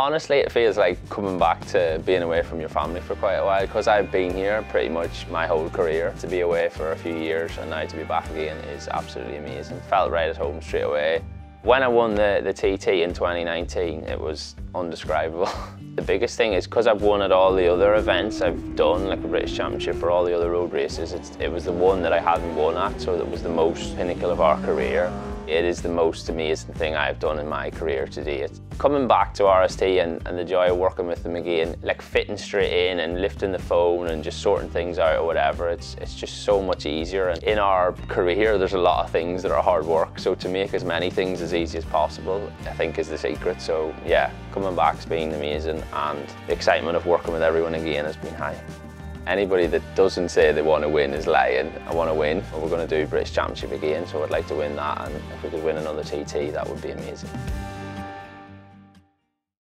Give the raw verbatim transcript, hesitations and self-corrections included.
Honestly, it feels like coming back to being away from your family for quite a while, because I've been here pretty much my whole career. To be away for a few years and now to be back again is absolutely amazing. Felt right at home straight away. When I won the, the T T in twenty nineteen, it was indescribable. The biggest thing is because I've won at all the other events I've done, like the British Championship or all the other road races, it's, it was the one that I hadn't won at, so that was the most pinnacle of our career. It is the most amazing thing I've done in my career to date. Coming back to R S T and, and the joy of working with them again, like fitting straight in and lifting the phone and just sorting things out or whatever, it's, it's just so much easier. And in our career, there's a lot of things that are hard work, so to make as many things as easy as possible, I think, is the secret. So yeah, coming back's been amazing, and the excitement of working with everyone again has been high. Anybody that doesn't say they want to win is lying. I want to win. We're going to do British Championship again, so I'd like to win that, and if we could win another T T, that would be amazing.